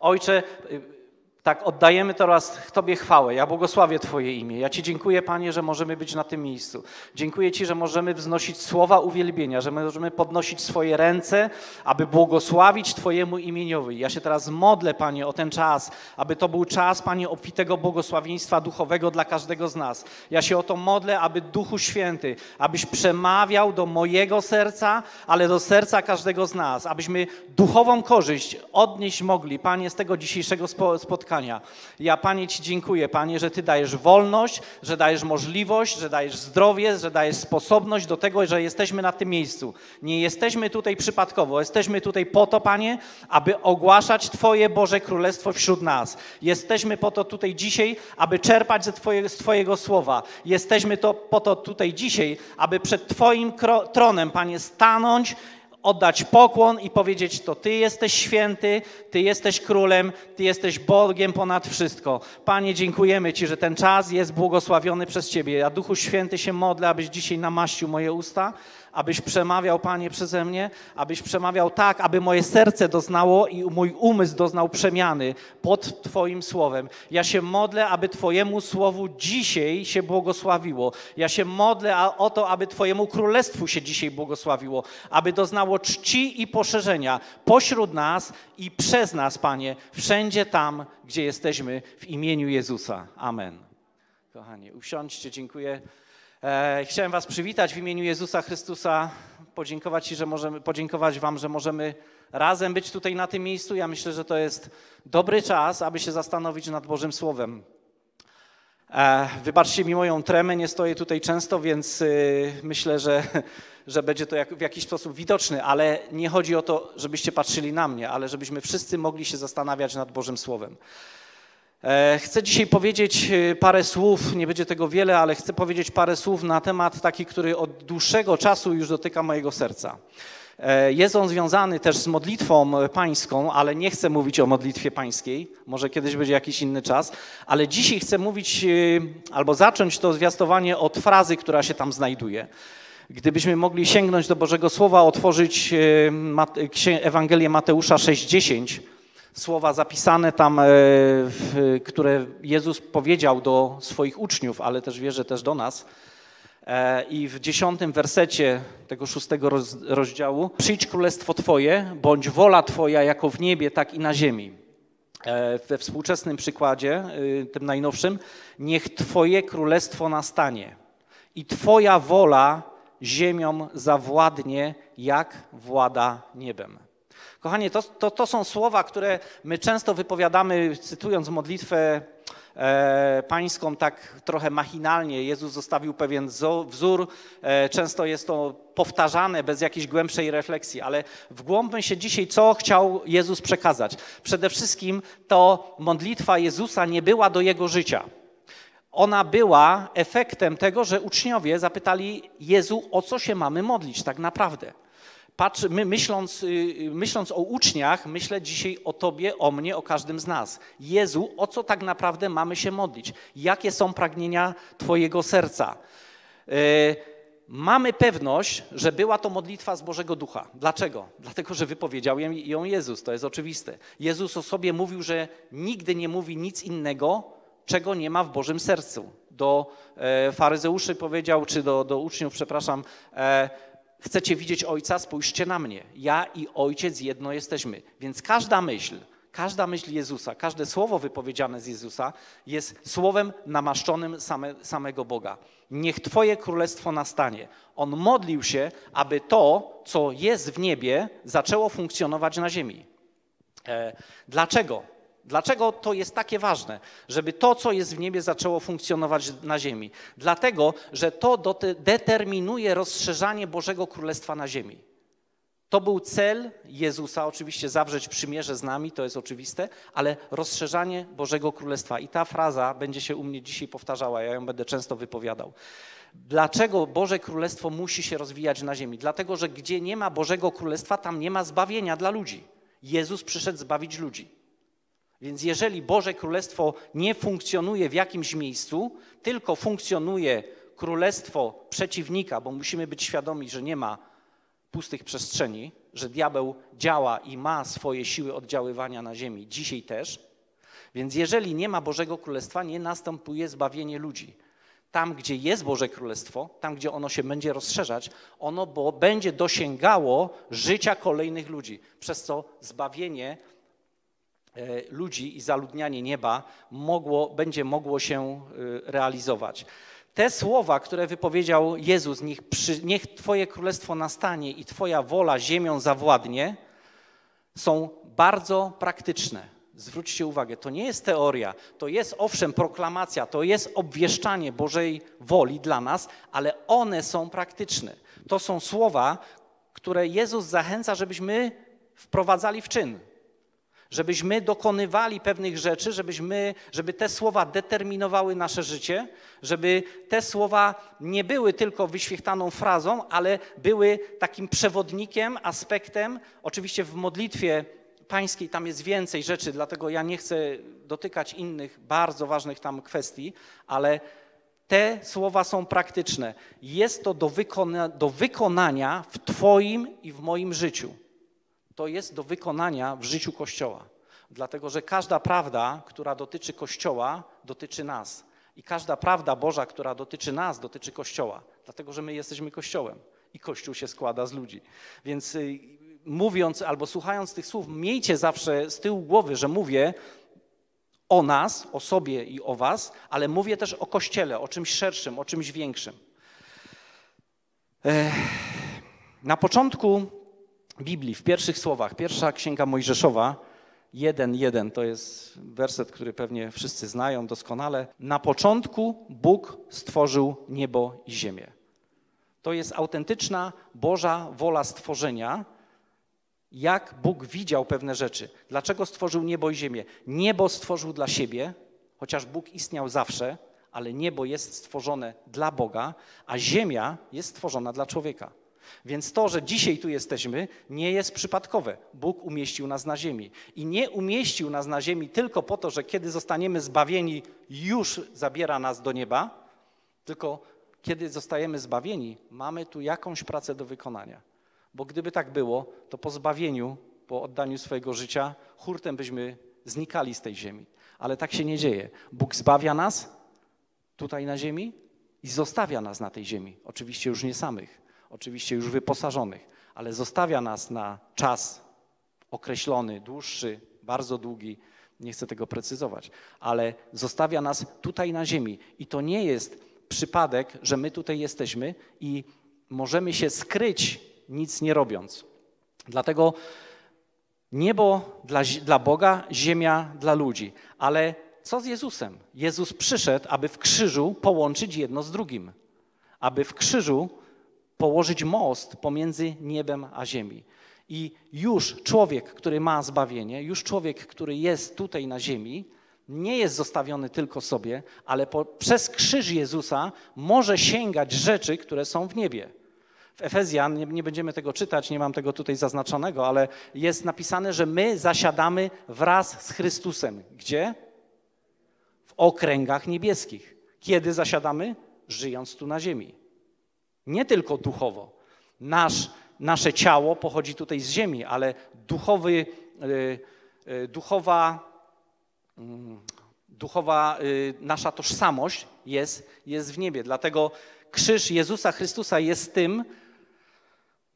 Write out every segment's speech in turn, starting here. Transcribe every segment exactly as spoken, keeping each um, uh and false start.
Ojcze, tak, oddajemy teraz Tobie chwałę, ja błogosławię Twoje imię. Ja Ci dziękuję, Panie, że możemy być na tym miejscu. Dziękuję Ci, że możemy wznosić słowa uwielbienia, że możemy podnosić swoje ręce, aby błogosławić Twojemu imieniowi. Ja się teraz modlę, Panie, o ten czas, aby to był czas, Panie, obfitego błogosławieństwa duchowego dla każdego z nas. Ja się o to modlę, aby Duchu Święty, abyś przemawiał do mojego serca, ale do serca każdego z nas, abyśmy duchową korzyść odnieść mogli, Panie, z tego dzisiejszego spotkania. Ja, Panie, Ci dziękuję, Panie, że Ty dajesz wolność, że dajesz możliwość, że dajesz zdrowie, że dajesz sposobność do tego, że jesteśmy na tym miejscu. Nie jesteśmy tutaj przypadkowo, jesteśmy tutaj po to, Panie, aby ogłaszać Twoje Boże Królestwo wśród nas. Jesteśmy po to tutaj dzisiaj, aby czerpać ze Twojego, z Twojego Słowa. Jesteśmy to, po to tutaj dzisiaj, aby przed Twoim tronem, Panie, stanąć, oddać pokłon i powiedzieć to, Ty jesteś święty, Ty jesteś królem, Ty jesteś Bogiem ponad wszystko. Panie, dziękujemy Ci, że ten czas jest błogosławiony przez Ciebie. Ja, Duchu Święty, się modlę, abyś dzisiaj namaścił moje usta, abyś przemawiał, Panie, przeze mnie, abyś przemawiał tak, aby moje serce doznało i mój umysł doznał przemiany pod Twoim Słowem. Ja się modlę, aby Twojemu Słowu dzisiaj się błogosławiło. Ja się modlę o to, aby Twojemu Królestwu się dzisiaj błogosławiło, aby doznało czci i poszerzenia pośród nas i przez nas, Panie, wszędzie tam, gdzie jesteśmy, w imieniu Jezusa. Amen. Kochani, usiądźcie, dziękuję. Chciałem Was przywitać w imieniu Jezusa Chrystusa, podziękować Ci, że możemy, podziękować Wam, że możemy razem być tutaj na tym miejscu. Ja myślę, że to jest dobry czas, aby się zastanowić nad Bożym Słowem. Wybaczcie mi moją tremę, nie stoję tutaj często, więc myślę, że, że będzie to w jakiś sposób widoczny, ale nie chodzi o to, żebyście patrzyli na mnie, ale żebyśmy wszyscy mogli się zastanawiać nad Bożym Słowem. Chcę dzisiaj powiedzieć parę słów, nie będzie tego wiele, ale chcę powiedzieć parę słów na temat taki, który od dłuższego czasu już dotyka mojego serca. Jest on związany też z modlitwą pańską, ale nie chcę mówić o modlitwie pańskiej, może kiedyś będzie jakiś inny czas, ale dzisiaj chcę mówić albo zacząć to zwiastowanie od frazy, która się tam znajduje. Gdybyśmy mogli sięgnąć do Bożego Słowa, otworzyć Ewangelię Mateusza sześć dziesięć, słowa zapisane tam, które Jezus powiedział do swoich uczniów, ale też wierzę też do nas. I w dziesiątym wersecie tego szóstego rozdziału: przyjdź królestwo Twoje, bądź wola Twoja jako w niebie, tak i na ziemi. We współczesnym przykładzie, tym najnowszym: niech Twoje królestwo nastanie i Twoja wola ziemią zawładnie, jak włada niebem. Kochanie, to, to, to są słowa, które my często wypowiadamy, cytując modlitwę e, pańską, tak trochę machinalnie. Jezus zostawił pewien wzór, e, często jest to powtarzane bez jakiejś głębszej refleksji, ale wgłąbmy się dzisiaj, co chciał Jezus przekazać. Przede wszystkim to modlitwa Jezusa nie była do Jego życia. Ona była efektem tego, że uczniowie zapytali: Jezu, o co się mamy modlić tak naprawdę? Patrz, my myśląc, myśląc o uczniach, myślę dzisiaj o Tobie, o mnie, o każdym z nas. Jezu, o co tak naprawdę mamy się modlić? Jakie są pragnienia Twojego serca? Yy, mamy pewność, że była to modlitwa z Bożego Ducha. Dlaczego? Dlatego, że wypowiedział ją Jezus, to jest oczywiste. Jezus o sobie mówił, że nigdy nie mówi nic innego, czego nie ma w Bożym sercu. Do e, faryzeuszy powiedział, czy do, do uczniów, przepraszam, e, chcecie widzieć Ojca? Spójrzcie na mnie. Ja i Ojciec jedno jesteśmy. Więc każda myśl, każda myśl Jezusa, każde słowo wypowiedziane z Jezusa jest słowem namaszczonym same, samego Boga. Niech Twoje królestwo nastanie. On modlił się, aby to, co jest w niebie, zaczęło funkcjonować na ziemi. E, dlaczego? Dlaczego to jest takie ważne, żeby to, co jest w niebie, zaczęło funkcjonować na ziemi? Dlatego, że to determinuje rozszerzanie Bożego Królestwa na ziemi. To był cel Jezusa, oczywiście zawrzeć przymierze z nami, to jest oczywiste, ale rozszerzanie Bożego Królestwa. I ta fraza będzie się u mnie dzisiaj powtarzała, ja ją będę często wypowiadał. Dlaczego Boże Królestwo musi się rozwijać na ziemi? Dlatego, że gdzie nie ma Bożego Królestwa, tam nie ma zbawienia dla ludzi. Jezus przyszedł zbawić ludzi. Więc jeżeli Boże Królestwo nie funkcjonuje w jakimś miejscu, tylko funkcjonuje królestwo przeciwnika, bo musimy być świadomi, że nie ma pustych przestrzeni, że diabeł działa i ma swoje siły oddziaływania na ziemi dzisiaj też. Więc jeżeli nie ma Bożego Królestwa, nie następuje zbawienie ludzi. Tam, gdzie jest Boże Królestwo, tam, gdzie ono się będzie rozszerzać, ono bo będzie dosięgało życia kolejnych ludzi, przez co zbawienie ludzi i zaludnianie nieba mogło, będzie mogło się realizować. Te słowa, które wypowiedział Jezus, niech, przy, niech Twoje królestwo nastanie i Twoja wola ziemią zawładnie, są bardzo praktyczne. Zwróćcie uwagę, to nie jest teoria, to jest owszem proklamacja, to jest obwieszczanie Bożej woli dla nas, ale one są praktyczne. To są słowa, które Jezus zachęca, żebyśmy wprowadzali w czyn. Żebyśmy dokonywali pewnych rzeczy, żebyśmy, żeby te słowa determinowały nasze życie, żeby te słowa nie były tylko wyświechtaną frazą, ale były takim przewodnikiem, aspektem. Oczywiście w modlitwie pańskiej tam jest więcej rzeczy, dlatego ja nie chcę dotykać innych bardzo ważnych tam kwestii, ale te słowa są praktyczne. Jest to do, wykona, do wykonania w Twoim i w moim życiu. To jest do wykonania w życiu Kościoła. Dlatego, że każda prawda, która dotyczy Kościoła, dotyczy nas. I każda prawda Boża, która dotyczy nas, dotyczy Kościoła. Dlatego, że my jesteśmy Kościołem i Kościół się składa z ludzi. Więc mówiąc albo słuchając tych słów, miejcie zawsze z tyłu głowy, że mówię o nas, o sobie i o was, ale mówię też o Kościele, o czymś szerszym, o czymś większym. Na początku Biblii, w pierwszych słowach, pierwsza Księga Mojżeszowa, jeden jeden, to jest werset, który pewnie wszyscy znają doskonale. Na początku Bóg stworzył niebo i ziemię. To jest autentyczna Boża wola stworzenia, jak Bóg widział pewne rzeczy. Dlaczego stworzył niebo i ziemię? Niebo stworzył dla siebie, chociaż Bóg istniał zawsze, ale niebo jest stworzone dla Boga, a ziemia jest stworzona dla człowieka. Więc to, że dzisiaj tu jesteśmy, nie jest przypadkowe. Bóg umieścił nas na ziemi. I nie umieścił nas na ziemi tylko po to, że kiedy zostaniemy zbawieni, już zabiera nas do nieba, tylko kiedy zostajemy zbawieni, mamy tu jakąś pracę do wykonania. Bo gdyby tak było, to po zbawieniu, po oddaniu swojego życia, hurtem byśmy znikali z tej ziemi. Ale tak się nie dzieje. Bóg zbawia nas tutaj na ziemi i zostawia nas na tej ziemi. Oczywiście już nie samych. Oczywiście już wyposażonych, ale zostawia nas na czas określony, dłuższy, bardzo długi, nie chcę tego precyzować, ale zostawia nas tutaj na ziemi. I to nie jest przypadek, że my tutaj jesteśmy i możemy się skryć, nic nie robiąc. Dlatego niebo dla, dla Boga, ziemia dla ludzi. Ale co z Jezusem? Jezus przyszedł, aby w krzyżu połączyć jedno z drugim. Aby w krzyżu położyć most pomiędzy niebem a ziemi. I już człowiek, który ma zbawienie, już człowiek, który jest tutaj na ziemi, nie jest zostawiony tylko sobie, ale po, przez krzyż Jezusa może sięgać rzeczy, które są w niebie. W Efezjan, nie, nie będziemy tego czytać, nie mam tego tutaj zaznaczonego, ale jest napisane, że my zasiadamy wraz z Chrystusem. Gdzie? W okręgach niebieskich. Kiedy zasiadamy? Żyjąc tu na ziemi. Nie tylko duchowo. Nasz, nasze ciało pochodzi tutaj z ziemi, ale duchowy, duchowa, duchowa nasza tożsamość jest, jest w niebie. Dlatego krzyż Jezusa Chrystusa jest tym,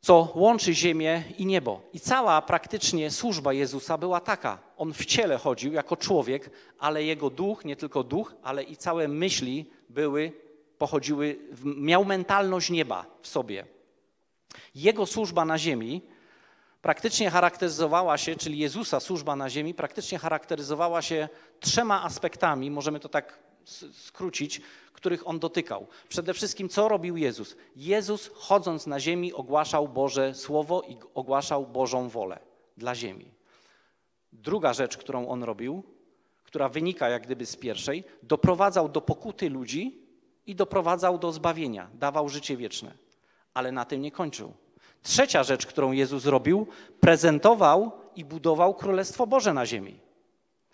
co łączy ziemię i niebo. I cała praktycznie służba Jezusa była taka. On w ciele chodził jako człowiek, ale jego duch, nie tylko duch, ale i całe myśli były pochodziły, miał mentalność nieba w sobie. Jego służba na ziemi praktycznie charakteryzowała się, czyli Jezusa służba na ziemi praktycznie charakteryzowała się trzema aspektami, możemy to tak skrócić, których on dotykał. Przede wszystkim, co robił Jezus? Jezus chodząc na ziemi ogłaszał Boże Słowo i ogłaszał Bożą wolę dla ziemi. Druga rzecz, którą on robił, która wynika jak gdyby z pierwszej, doprowadzał do pokuty ludzi, i doprowadzał do zbawienia, dawał życie wieczne. Ale na tym nie kończył. Trzecia rzecz, którą Jezus robił, prezentował i budował Królestwo Boże na ziemi.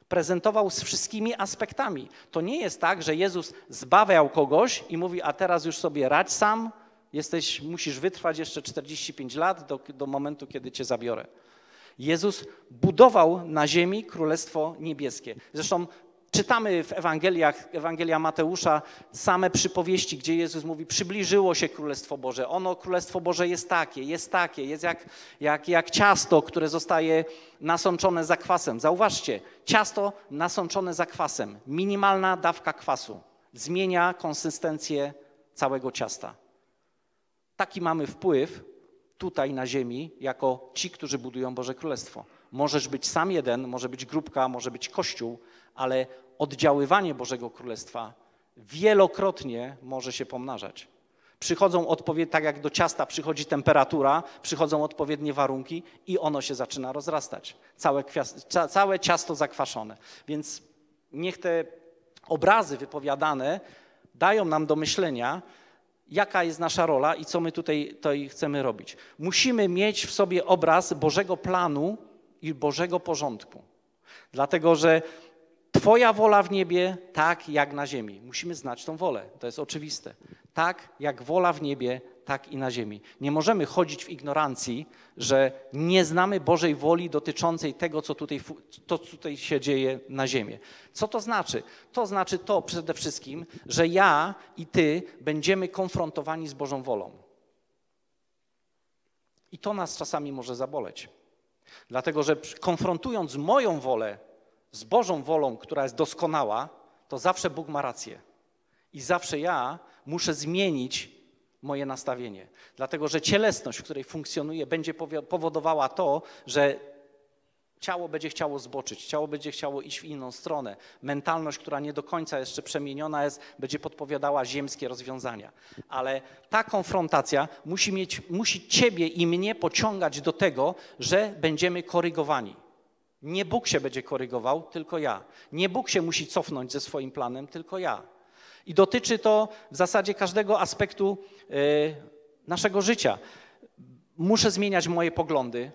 Prezentował z wszystkimi aspektami. To nie jest tak, że Jezus zbawiał kogoś i mówi, a teraz już sobie radź sam, jesteś, musisz wytrwać jeszcze czterdzieści pięć lat do, do momentu, kiedy cię zabiorę. Jezus budował na ziemi Królestwo Niebieskie. Zresztą czytamy w Ewangeliach, Ewangelia Mateusza, same przypowieści, gdzie Jezus mówi, przybliżyło się Królestwo Boże. Ono, Królestwo Boże jest takie, jest takie, jest jak, jak, jak ciasto, które zostaje nasączone zakwasem. Zauważcie, ciasto nasączone zakwasem, minimalna dawka kwasu zmienia konsystencję całego ciasta. Taki mamy wpływ tutaj na ziemi, jako ci, którzy budują Boże Królestwo. Możesz być sam jeden, może być grupka, może być kościół, ale oddziaływanie Bożego Królestwa wielokrotnie może się pomnażać. Przychodzą odpowiednie, tak jak do ciasta przychodzi temperatura, przychodzą odpowiednie warunki i ono się zaczyna rozrastać. Całe, kwiast- całe ciasto zakwaszone. Więc niech te obrazy wypowiadane dają nam do myślenia, jaka jest nasza rola i co my tutaj, tutaj chcemy robić. Musimy mieć w sobie obraz Bożego planu i Bożego porządku. Dlatego, że Twoja wola w niebie, tak jak na ziemi. Musimy znać tą wolę, to jest oczywiste. Tak jak wola w niebie, tak i na ziemi. Nie możemy chodzić w ignorancji, że nie znamy Bożej woli dotyczącej tego, co tutaj, to, co tutaj się dzieje na ziemi. Co to znaczy? To znaczy to przede wszystkim, że ja i ty będziemy konfrontowani z Bożą wolą. I to nas czasami może zaboleć. Dlatego, że konfrontując moją wolę z Bożą wolą, która jest doskonała, to zawsze Bóg ma rację. I zawsze ja muszę zmienić moje nastawienie. Dlatego, że cielesność, w której funkcjonuję, będzie powodowała to, że ciało będzie chciało zboczyć, ciało będzie chciało iść w inną stronę. Mentalność, która nie do końca jeszcze przemieniona jest, będzie podpowiadała ziemskie rozwiązania. Ale ta konfrontacja musi mieć, musi ciebie i mnie pociągać do tego, że będziemy korygowani. Nie Bóg się będzie korygował, tylko ja. Nie Bóg się musi cofnąć ze swoim planem, tylko ja. I dotyczy to w zasadzie każdego aspektu y, naszego życia. Muszę zmieniać moje poglądy,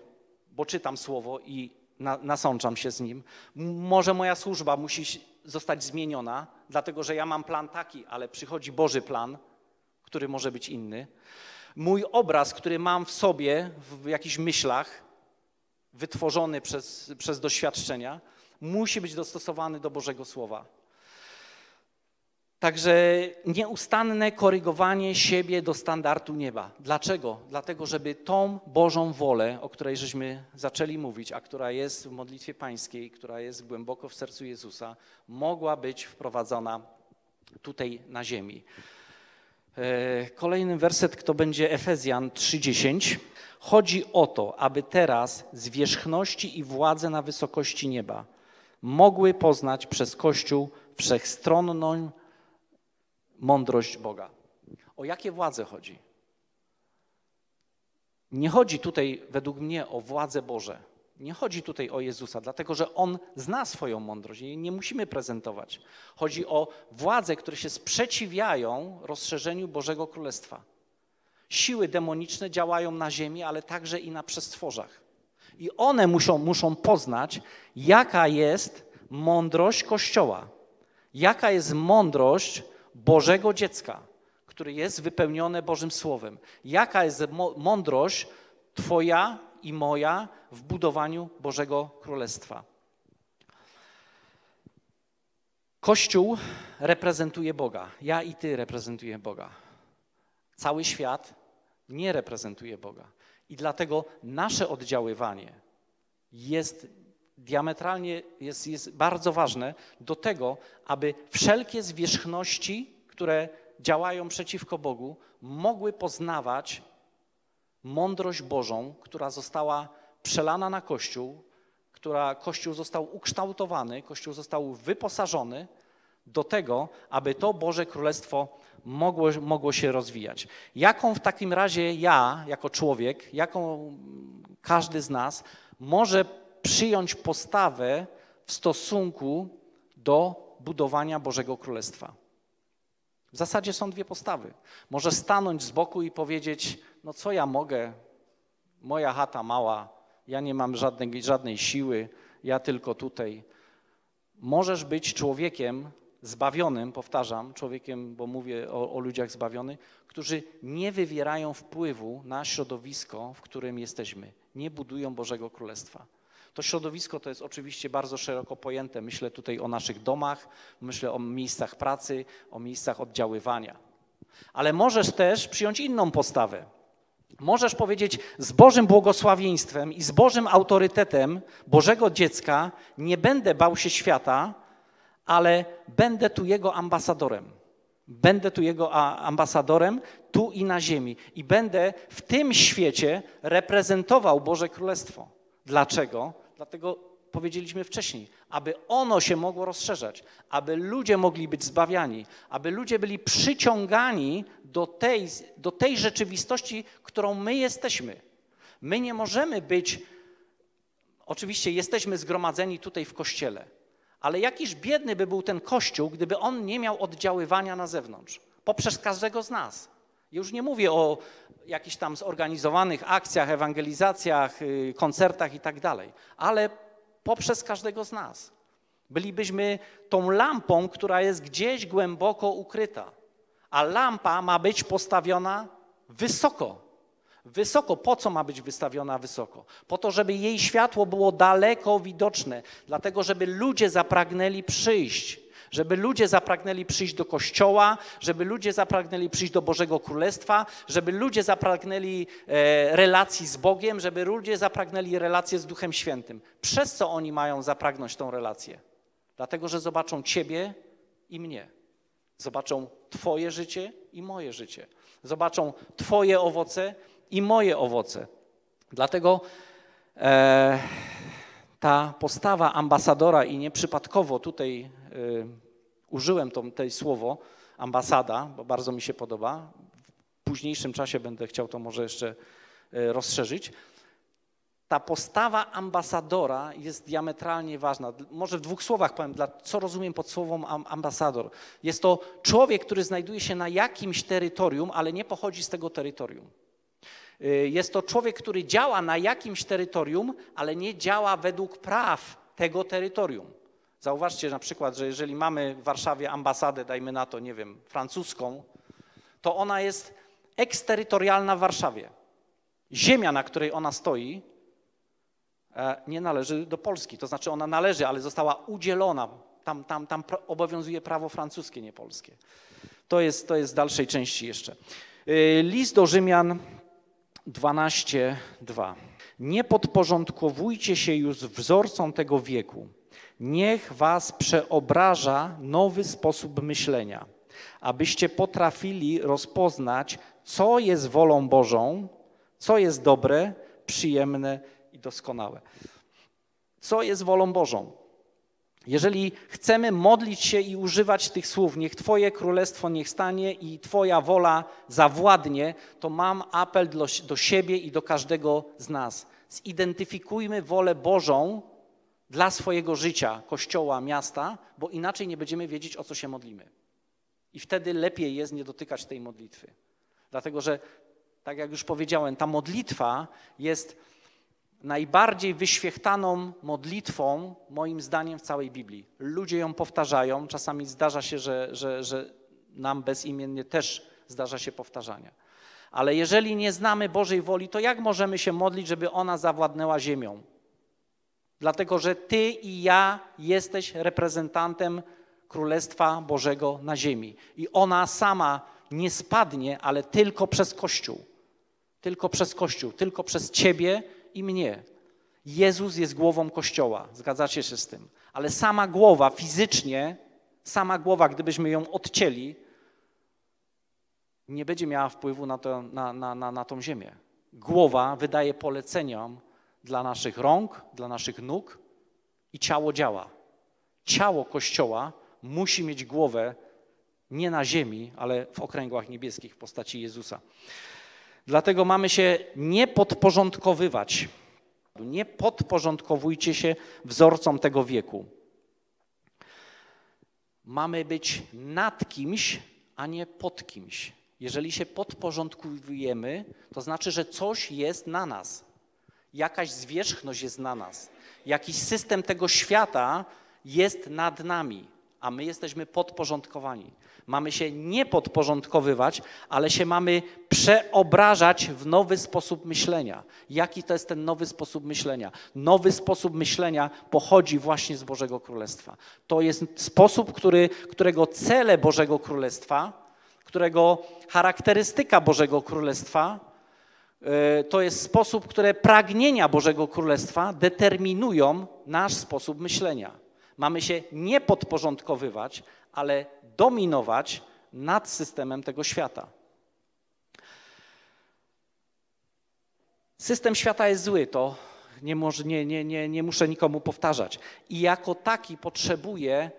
bo czytam słowo i na, nasączam się z nim. M- może moja służba musi zostać zmieniona, dlatego że ja mam plan taki, ale przychodzi Boży plan, który może być inny. Mój obraz, który mam w sobie, w jakichś myślach, wytworzony przez, przez doświadczenia, musi być dostosowany do Bożego Słowa. Także nieustanne korygowanie siebie do standardu nieba. Dlaczego? Dlatego, żeby tą Bożą wolę, o której żeśmy zaczęli mówić, a która jest w modlitwie pańskiej, która jest głęboko w sercu Jezusa, mogła być wprowadzona tutaj na ziemi. Kolejny werset, to będzie Efezjan trzy dziesięć. Chodzi o to, aby teraz zwierzchności i władze na wysokości nieba mogły poznać przez Kościół wszechstronną mądrość Boga. O jakie władze chodzi? Nie chodzi tutaj według mnie o władze Boże. Nie chodzi tutaj o Jezusa, dlatego że On zna swoją mądrość i nie musimy prezentować. Chodzi o władze, które się sprzeciwiają rozszerzeniu Bożego Królestwa. Siły demoniczne działają na ziemi, ale także i na przestworzach. I one muszą, muszą poznać, jaka jest mądrość Kościoła, jaka jest mądrość Bożego dziecka, które jest wypełnione Bożym Słowem. Jaka jest mądrość Twoja i moja w budowaniu Bożego Królestwa. Kościół reprezentuje Boga. Ja i ty reprezentujemy Boga. Cały świat nie reprezentuje Boga. I dlatego nasze oddziaływanie jest diametralnie, jest, jest bardzo ważne do tego, aby wszelkie zwierzchności, które działają przeciwko Bogu, mogły poznawać mądrość Bożą, która została przelana na Kościół, która Kościół został ukształtowany, Kościół został wyposażony do tego, aby to Boże Królestwo mogło, mogło się rozwijać. Jaką w takim razie ja, jako człowiek, jaką każdy z nas może przyjąć postawę w stosunku do budowania Bożego Królestwa? W zasadzie są dwie postawy. Może stanąć z boku i powiedzieć, no co ja mogę, moja chata mała, ja nie mam żadnej, żadnej siły, ja tylko tutaj. Możesz być człowiekiem zbawionym, powtarzam, człowiekiem, bo mówię o, o ludziach zbawionych, którzy nie wywierają wpływu na środowisko, w którym jesteśmy, nie budują Bożego Królestwa. To środowisko to jest oczywiście bardzo szeroko pojęte. Myślę tutaj o naszych domach, myślę o miejscach pracy, o miejscach oddziaływania. Ale możesz też przyjąć inną postawę. Możesz powiedzieć, z Bożym błogosławieństwem i z Bożym autorytetem Bożego dziecka nie będę bał się świata, ale będę tu jego ambasadorem. Będę tu jego ambasadorem, tu i na ziemi. I będę w tym świecie reprezentował Boże Królestwo. Dlaczego? Dlatego powiedzieliśmy wcześniej, aby ono się mogło rozszerzać, aby ludzie mogli być zbawiani, aby ludzie byli przyciągani do tej, do tej rzeczywistości, którą my jesteśmy. My nie możemy być, oczywiście jesteśmy zgromadzeni tutaj w Kościele, ale jakiż biedny by był ten Kościół, gdyby on nie miał oddziaływania na zewnątrz, poprzez każdego z nas. Już nie mówię o jakichś tam zorganizowanych akcjach, ewangelizacjach, koncertach i tak dalej, ale poprzez każdego z nas. Bylibyśmy tą lampą, która jest gdzieś głęboko ukryta, a lampa ma być postawiona wysoko. Wysoko. Po co ma być wystawiona wysoko? Po to, żeby jej światło było daleko widoczne, dlatego żeby ludzie zapragnęli przyjść. Żeby ludzie zapragnęli przyjść do Kościoła, żeby ludzie zapragnęli przyjść do Bożego Królestwa, żeby ludzie zapragnęli e, relacji z Bogiem, żeby ludzie zapragnęli relację z Duchem Świętym. Przez co oni mają zapragnąć tą relację? Dlatego, że zobaczą Ciebie i mnie. Zobaczą Twoje życie i moje życie. Zobaczą Twoje owoce i moje owoce. Dlatego e, ta postawa ambasadora i nieprzypadkowo tutaj użyłem to, to słowo ambasada, bo bardzo mi się podoba. W późniejszym czasie będę chciał to może jeszcze rozszerzyć. Ta postawa ambasadora jest diametralnie ważna. Może w dwóch słowach powiem, co rozumiem pod słowem ambasador. Jest to człowiek, który znajduje się na jakimś terytorium, ale nie pochodzi z tego terytorium. Jest to człowiek, który działa na jakimś terytorium, ale nie działa według praw tego terytorium. Zauważcie na przykład, że jeżeli mamy w Warszawie ambasadę, dajmy na to, nie wiem, francuską, to ona jest eksterytorialna w Warszawie. Ziemia, na której ona stoi, nie należy do Polski. To znaczy ona należy, ale została udzielona. Tam, tam, tam obowiązuje prawo francuskie, nie polskie. To jest, to jest w dalszej części jeszcze. List do Rzymian dwanaście dwa. Nie podporządkowujcie się już wzorcom tego wieku. Niech was przeobraża nowy sposób myślenia, abyście potrafili rozpoznać, co jest wolą Bożą, co jest dobre, przyjemne i doskonałe. Co jest wolą Bożą? Jeżeli chcemy modlić się i używać tych słów, niech Twoje królestwo niech stanie i Twoja wola zawładnie, to mam apel do, do siebie i do każdego z nas. Zidentyfikujmy wolę Bożą dla swojego życia, kościoła, miasta, bo inaczej nie będziemy wiedzieć, o co się modlimy. I wtedy lepiej jest nie dotykać tej modlitwy. Dlatego, że tak jak już powiedziałem, ta modlitwa jest najbardziej wyświechtaną modlitwą, moim zdaniem, w całej Biblii. Ludzie ją powtarzają. Czasami zdarza się, że, że, że nam bezimiennie też zdarza się powtarzania. Ale jeżeli nie znamy Bożej woli, to jak możemy się modlić, żeby ona zawładnęła ziemią? Dlatego, że ty i ja jesteś reprezentantem Królestwa Bożego na ziemi. I ona sama nie spadnie, ale tylko przez Kościół. Tylko przez Kościół, tylko przez ciebie i mnie. Jezus jest głową Kościoła, zgadzacie się z tym. Ale sama głowa fizycznie, sama głowa, gdybyśmy ją odcięli, nie będzie miała wpływu na, to, na, na, na, na tą ziemię. Głowa wydaje poleceniom dla naszych rąk, dla naszych nóg i ciało działa. Ciało Kościoła musi mieć głowę nie na ziemi, ale w okręgach niebieskich w postaci Jezusa. Dlatego mamy się nie podporządkowywać. Nie podporządkowujcie się wzorcom tego wieku. Mamy być nad kimś, a nie pod kimś. Jeżeli się podporządkujemy, to znaczy, że coś jest na nas. Jakaś zwierzchność jest na nas. Jakiś system tego świata jest nad nami. a my jesteśmy podporządkowani. Mamy się nie podporządkowywać, ale się mamy przeobrażać w nowy sposób myślenia. Jaki to jest ten nowy sposób myślenia? Nowy sposób myślenia pochodzi właśnie z Bożego Królestwa. To jest sposób, który, którego cele Bożego Królestwa, którego charakterystyka Bożego Królestwa, to jest sposób, które pragnienia Bożego Królestwa determinują nasz sposób myślenia. Mamy się nie podporządkowywać, ale dominować nad systemem tego świata. System świata jest zły, to nie, może, nie, nie, nie, nie muszę nikomu powtarzać. I jako taki potrzebuje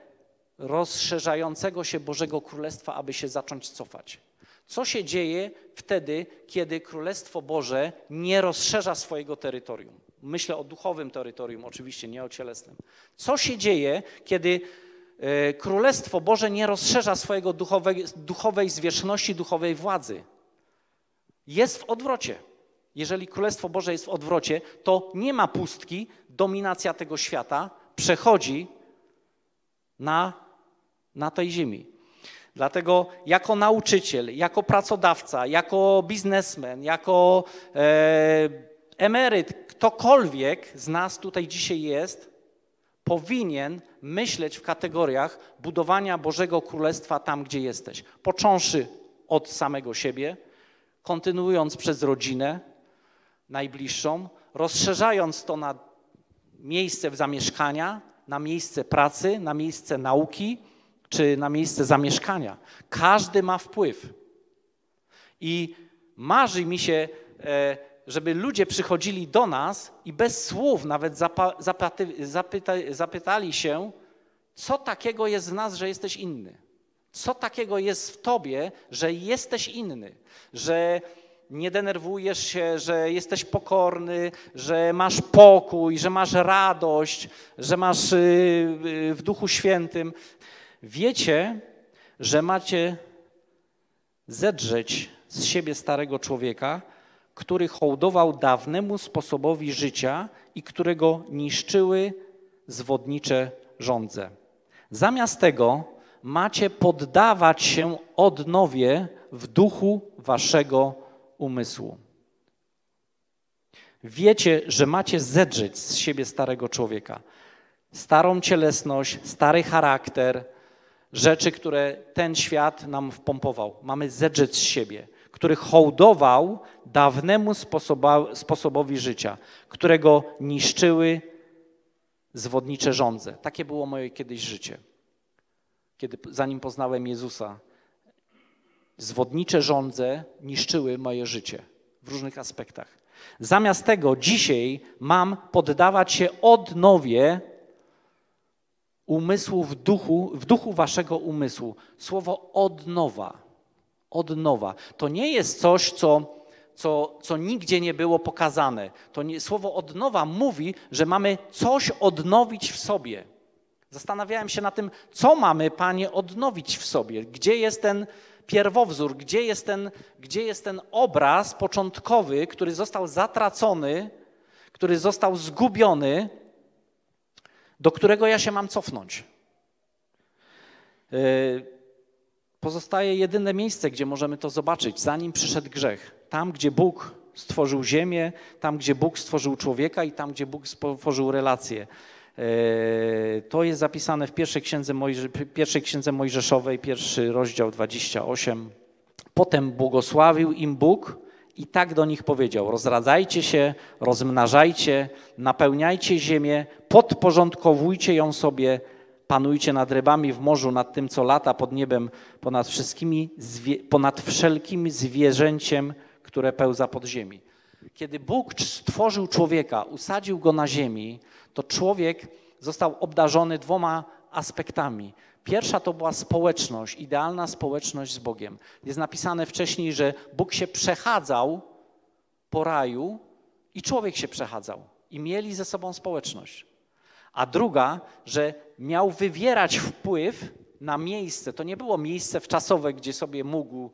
rozszerzającego się Bożego Królestwa, aby się zacząć cofać. Co się dzieje wtedy, kiedy Królestwo Boże nie rozszerza swojego terytorium? Myślę o duchowym terytorium, oczywiście, nie o cielesnym. Co się dzieje, kiedy Królestwo Boże nie rozszerza swojego duchowej, duchowej zwierzchności, duchowej władzy? Jest w odwrocie. Jeżeli Królestwo Boże jest w odwrocie, to nie ma pustki, dominacja tego świata przechodzi na, na tej ziemi. Dlatego jako nauczyciel, jako pracodawca, jako biznesmen, jako e, emeryt, ktokolwiek z nas tutaj dzisiaj jest, powinien myśleć w kategoriach budowania Bożego Królestwa tam, gdzie jesteś. Począwszy od samego siebie, kontynuując przez rodzinę najbliższą, rozszerzając to na miejsce zamieszkania, na miejsce pracy, na miejsce nauki, czy na miejsce zamieszkania. Każdy ma wpływ. I marzy mi się, żeby ludzie przychodzili do nas i bez słów nawet zapyta- zapyta- zapytali się, co takiego jest w nas, że jesteś inny? Co takiego jest w tobie, że jesteś inny? Że nie denerwujesz się, że jesteś pokorny, że masz pokój, że masz radość, że masz w Duchu Świętym. Wiecie, że macie zedrzeć z siebie starego człowieka, który hołdował dawnemu sposobowi życia i którego niszczyły zwodnicze żądze. Zamiast tego macie poddawać się odnowie w duchu waszego umysłu. Wiecie, że macie zedrzeć z siebie starego człowieka, starą cielesność, stary charakter, rzeczy, które ten świat nam wpompował. Mamy zedrzeć z siebie, który hołdował dawnemu sposoba, sposobowi życia, którego niszczyły zwodnicze żądze. Takie było moje kiedyś życie, kiedy, zanim poznałem Jezusa. Zwodnicze żądze niszczyły moje życie w różnych aspektach. Zamiast tego dzisiaj mam poddawać się odnowie umysłu w duchu, w duchu waszego umysłu. Słowo odnowa. Odnowa. To nie jest coś, co, co, co nigdzie nie było pokazane. To nie, słowo odnowa mówi, że mamy coś odnowić w sobie. Zastanawiałem się na tym, co mamy, Panie, odnowić w sobie. Gdzie jest ten pierwowzór, gdzie jest ten, gdzie jest ten obraz początkowy, który został zatracony, który został zgubiony, do którego ja się mam cofnąć. Pozostaje jedyne miejsce, gdzie możemy to zobaczyć, zanim przyszedł grzech. Tam, gdzie Bóg stworzył ziemię, tam, gdzie Bóg stworzył człowieka i tam, gdzie Bóg stworzył relacje. To jest zapisane w pierwszej księdze, Mojże- pierwszej księdze Mojżeszowej, pierwszy rozdział dwudziesty ósmy. Potem błogosławił im Bóg i tak do nich powiedział: rozradzajcie się, rozmnażajcie, napełniajcie ziemię, podporządkowujcie ją sobie, panujcie nad rybami w morzu, nad tym, co lata pod niebem, ponad wszystkimi, ponad wszelkim zwierzęciem, które pełza pod ziemi. Kiedy Bóg stworzył człowieka, usadził go na ziemi, to człowiek został obdarzony dwoma aspektami. Pierwsza to była społeczność, idealna społeczność z Bogiem. Jest napisane wcześniej, że Bóg się przechadzał po raju i człowiek się przechadzał i mieli ze sobą społeczność. A druga, że miał wywierać wpływ na miejsce. To nie było miejsce wczasowe, gdzie sobie mógł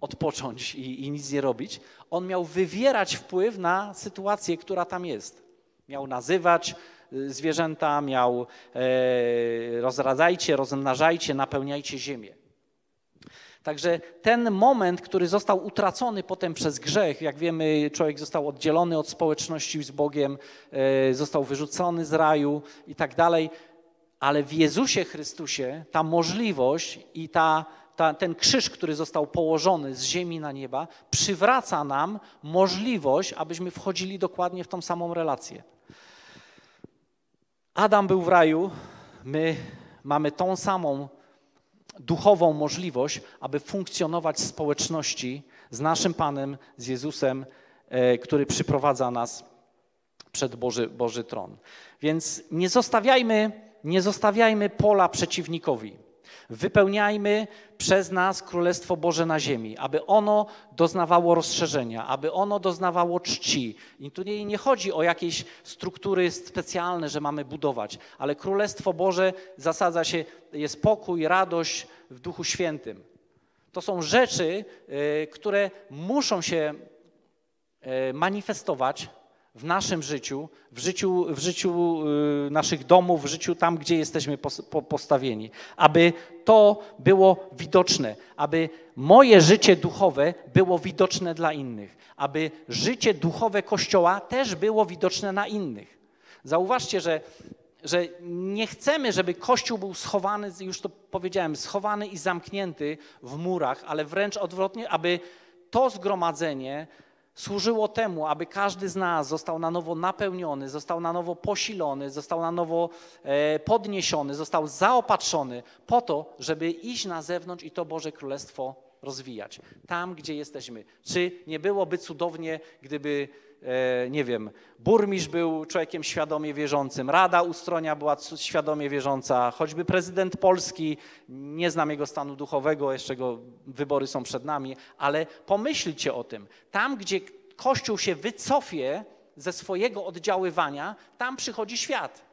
odpocząć i, i nic nie robić. On miał wywierać wpływ na sytuację, która tam jest. Miał nazywać, zwierzęta, miał rozradzajcie, rozmnażajcie, napełniajcie ziemię. Także ten moment, który został utracony potem przez grzech, jak wiemy, człowiek został oddzielony od społeczności z Bogiem, został wyrzucony z raju i tak dalej, ale w Jezusie Chrystusie ta możliwość i ta, ta, ten krzyż, który został położony z ziemi na nieba, przywraca nam możliwość, abyśmy wchodzili dokładnie w tą samą relację. Adam był w raju, my mamy tą samą duchową możliwość, aby funkcjonować w społeczności z naszym Panem, z Jezusem, który przyprowadza nas przed Boży, Boży tron. Więc nie zostawiajmy, nie zostawiajmy pola przeciwnikowi. Wypełniajmy przez nas Królestwo Boże na ziemi, aby ono doznawało rozszerzenia, aby ono doznawało czci. I tu nie, nie chodzi o jakieś struktury specjalne, że mamy budować, ale Królestwo Boże zasadza się, jest pokój, radość w Duchu Świętym. To są rzeczy, y, które muszą się y, manifestować w naszym życiu, w życiu, w życiu naszych domów, w życiu tam, gdzie jesteśmy postawieni. Aby to było widoczne, aby moje życie duchowe było widoczne dla innych, aby życie duchowe Kościoła też było widoczne na innych. Zauważcie, że, że nie chcemy, żeby Kościół był schowany, już to powiedziałem, schowany i zamknięty w murach, ale wręcz odwrotnie, aby to zgromadzenie służyło temu, aby każdy z nas został na nowo napełniony, został na nowo posilony, został na nowo podniesiony, został zaopatrzony po to, żeby iść na zewnątrz i to Boże Królestwo rozwijać. Tam, gdzie jesteśmy. Czy nie byłoby cudownie, gdyby, nie wiem, burmistrz był człowiekiem świadomie wierzącym, Rada Ustronia była świadomie wierząca, choćby prezydent Polski, nie znam jego stanu duchowego, jeszcze go, wybory są przed nami, ale pomyślcie o tym. Tam, gdzie Kościół się wycofie ze swojego oddziaływania, tam przychodzi świat.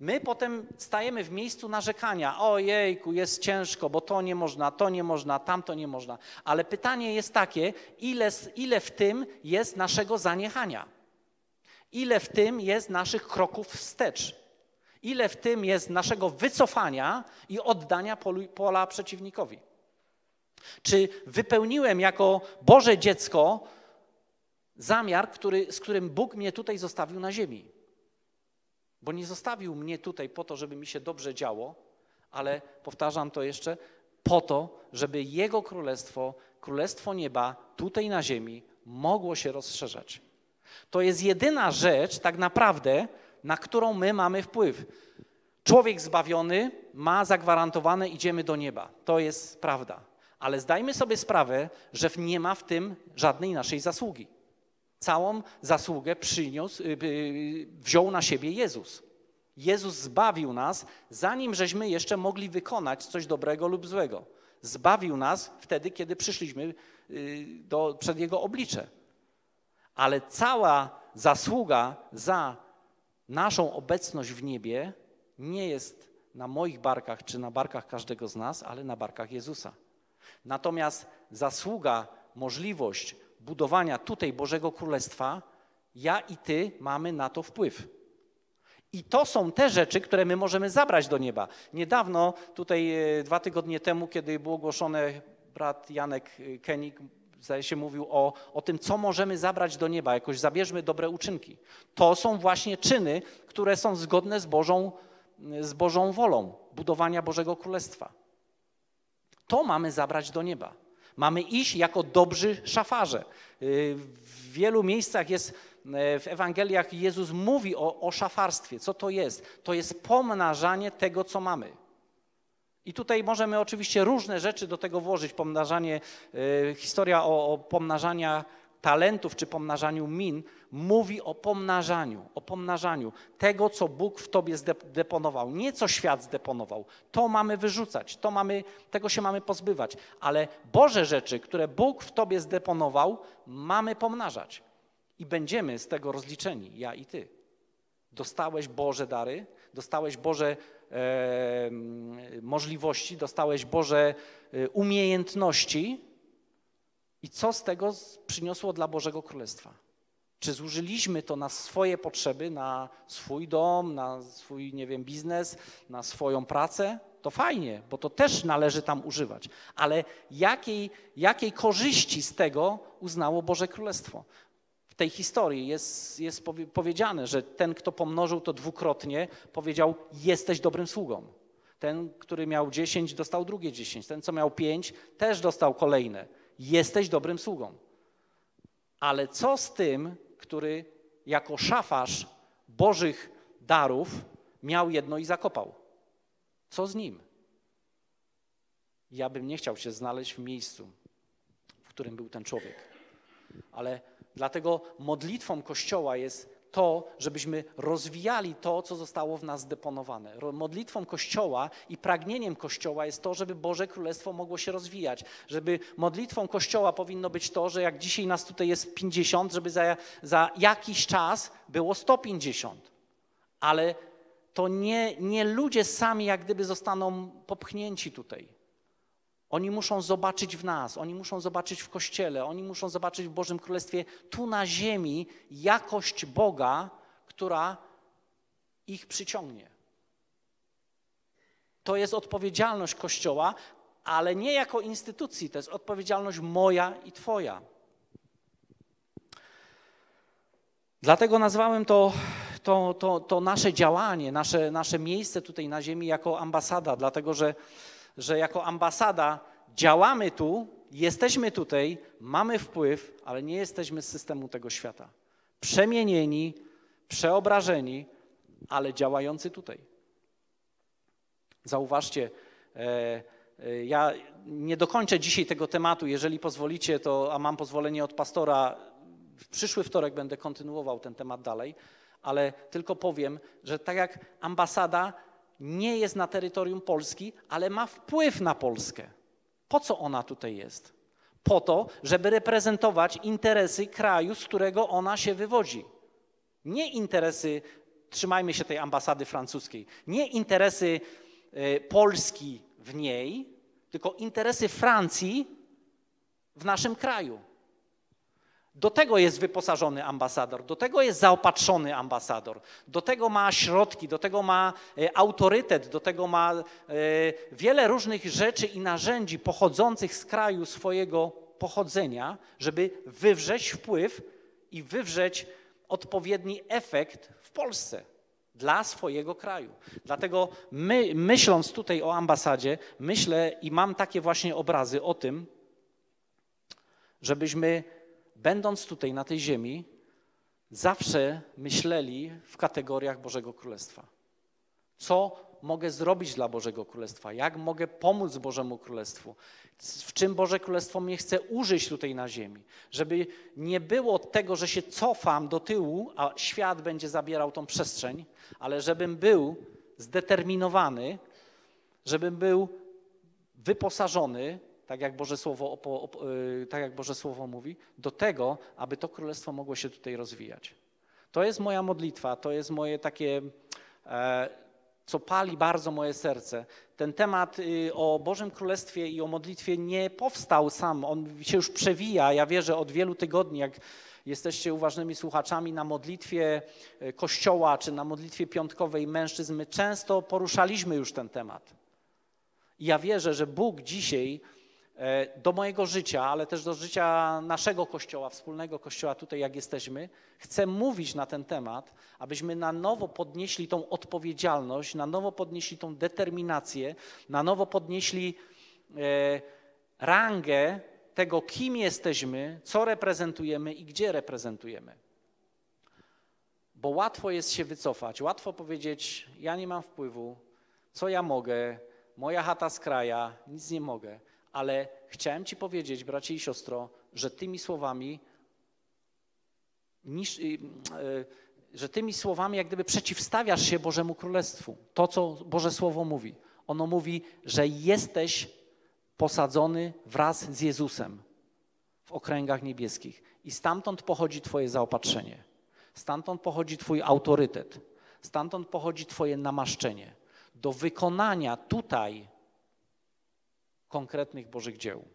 My potem stajemy w miejscu narzekania. Ojejku, jest ciężko, bo to nie można, to nie można, tamto nie można. Ale pytanie jest takie, ile, ile w tym jest naszego zaniechania? Ile w tym jest naszych kroków wstecz? Ile w tym jest naszego wycofania i oddania polu, pola przeciwnikowi? Czy wypełniłem jako Boże dziecko zamiar, który, z którym Bóg mnie tutaj zostawił na ziemi? Bo nie zostawił mnie tutaj po to, żeby mi się dobrze działo, ale powtarzam to jeszcze, po to, żeby Jego Królestwo, Królestwo Nieba tutaj na ziemi mogło się rozszerzać. To jest jedyna rzecz tak naprawdę, na którą my mamy wpływ. Człowiek zbawiony ma zagwarantowane idziemy do nieba. To jest prawda. Ale zdajmy sobie sprawę, że nie ma w tym żadnej naszej zasługi. Całą zasługę przyniósł, wziął na siebie Jezus. Jezus zbawił nas, zanim żeśmy jeszcze mogli wykonać coś dobrego lub złego. Zbawił nas wtedy, kiedy przyszliśmy do, przed Jego oblicze. Ale cała zasługa za naszą obecność w niebie nie jest na moich barkach, czy na barkach każdego z nas, ale na barkach Jezusa. Natomiast zasługa, możliwość budowania tutaj Bożego Królestwa, ja i ty mamy na to wpływ. I to są te rzeczy, które my możemy zabrać do nieba. Niedawno, tutaj dwa tygodnie temu, kiedy było ogłoszone, brat Janek Kenik, zdaje się, mówił o, o tym, co możemy zabrać do nieba, jakoś zabierzmy dobre uczynki. To są właśnie czyny, które są zgodne z Bożą, z Bożą wolą budowania Bożego Królestwa. To mamy zabrać do nieba. Mamy iść jako dobrzy szafarze. W wielu miejscach jest, w Ewangeliach Jezus mówi o, o szafarstwie. Co to jest? To jest pomnażanie tego, co mamy. I tutaj możemy oczywiście różne rzeczy do tego włożyć. Pomnażanie, historia o, o pomnażaniu talentów czy pomnażaniu min mówi o pomnażaniu, o pomnażaniu tego, co Bóg w tobie zdeponował. Nie co świat zdeponował. To mamy wyrzucać, to mamy, tego się mamy pozbywać. Ale Boże rzeczy, które Bóg w tobie zdeponował, mamy pomnażać. I będziemy z tego rozliczeni, ja i ty. Dostałeś Boże dary, dostałeś Boże e, możliwości, dostałeś Boże e, umiejętności. I co z tego przyniosło dla Bożego Królestwa? Czy zużyliśmy to na swoje potrzeby, na swój dom, na swój, nie wiem, biznes, na swoją pracę? To fajnie, bo to też należy tam używać. Ale jakiej, jakiej korzyści z tego uznało Boże Królestwo? W tej historii jest, jest powiedziane, że ten, kto pomnożył to dwukrotnie, powiedział: jesteś dobrym sługą. Ten, który miał dziesięć, dostał drugie dziesięć. Ten, co miał pięć, też dostał kolejne. Jesteś dobrym sługą. Ale co z tym, który jako szafarz Bożych darów miał jedno i zakopał? Co z nim? Ja bym nie chciał się znaleźć w miejscu, w którym był ten człowiek. Ale dlatego modlitwą Kościoła jest to, żebyśmy rozwijali to, co zostało w nas deponowane. Modlitwą Kościoła i pragnieniem Kościoła jest to, żeby Boże Królestwo mogło się rozwijać. Żeby modlitwą Kościoła powinno być to, że jak dzisiaj nas tutaj jest pięćdziesiąt, żeby za, za jakiś czas było sto pięćdziesiąt. Ale to nie, nie ludzie sami jak gdyby zostaną popchnięci tutaj. Oni muszą zobaczyć w nas, oni muszą zobaczyć w Kościele, oni muszą zobaczyć w Bożym Królestwie tu na ziemi jakość Boga, która ich przyciągnie. To jest odpowiedzialność Kościoła, ale nie jako instytucji, to jest odpowiedzialność moja i twoja. Dlatego nazwałem to... To, to, to nasze działanie, nasze, nasze miejsce tutaj na ziemi jako ambasada, dlatego że, że jako ambasada działamy tu, jesteśmy tutaj, mamy wpływ, ale nie jesteśmy z systemu tego świata. Przemienieni, przeobrażeni, ale działający tutaj. Zauważcie, e, e, ja nie dokończę dzisiaj tego tematu, jeżeli pozwolicie, to, a mam pozwolenie od pastora, w przyszły wtorek będę kontynuował ten temat dalej, ale tylko powiem, że tak jak ambasada nie jest na terytorium Polski, ale ma wpływ na Polskę. Po co ona tutaj jest? Po to, żeby reprezentować interesy kraju, z którego ona się wywodzi. Nie interesy, trzymajmy się tej ambasady francuskiej, nie interesy Polski w niej, tylko interesy Francji w naszym kraju. Do tego jest wyposażony ambasador, do tego jest zaopatrzony ambasador, do tego ma środki, do tego ma autorytet, do tego ma wiele różnych rzeczy i narzędzi pochodzących z kraju swojego pochodzenia, żeby wywrzeć wpływ i wywrzeć odpowiedni efekt w Polsce dla swojego kraju. Dlatego my, myśląc tutaj o ambasadzie, myślę i mam takie właśnie obrazy o tym, żebyśmy będąc tutaj na tej ziemi, zawsze myśleli w kategoriach Bożego Królestwa. Co mogę zrobić dla Bożego Królestwa? Jak mogę pomóc Bożemu Królestwu? W czym Boże Królestwo mnie chce użyć tutaj na ziemi? Żeby nie było tego, że się cofam do tyłu, a świat będzie zabierał tą przestrzeń, ale żebym był zdeterminowany, żebym był wyposażony, tak jak Boże Słowo, opo, op, tak jak Boże Słowo mówi, do tego, aby to królestwo mogło się tutaj rozwijać. To jest moja modlitwa, to jest moje takie, co pali bardzo moje serce. Ten temat o Bożym Królestwie i o modlitwie nie powstał sam, on się już przewija, ja wierzę, od wielu tygodni, jak jesteście uważnymi słuchaczami na modlitwie Kościoła czy na modlitwie piątkowej mężczyzn, my często poruszaliśmy już ten temat. I ja wierzę, że Bóg dzisiaj do mojego życia, ale też do życia naszego Kościoła, wspólnego Kościoła tutaj, jak jesteśmy, chcę mówić na ten temat, abyśmy na nowo podnieśli tą odpowiedzialność, na nowo podnieśli tą determinację, na nowo podnieśli e, rangę tego, kim jesteśmy, co reprezentujemy i gdzie reprezentujemy. Bo łatwo jest się wycofać, łatwo powiedzieć, ja nie mam wpływu, co ja mogę, moja chata z kraja, nic nie mogę. Ale chciałem ci powiedzieć, bracie i siostro, że tymi słowami, że tymi słowami jak gdyby przeciwstawiasz się Bożemu Królestwu. To, co Boże Słowo mówi. Ono mówi, że jesteś posadzony wraz z Jezusem w okręgach niebieskich. I stamtąd pochodzi twoje zaopatrzenie. Stamtąd pochodzi twój autorytet. Stamtąd pochodzi twoje namaszczenie. Do wykonania tutaj konkretnych Bożych dzieł.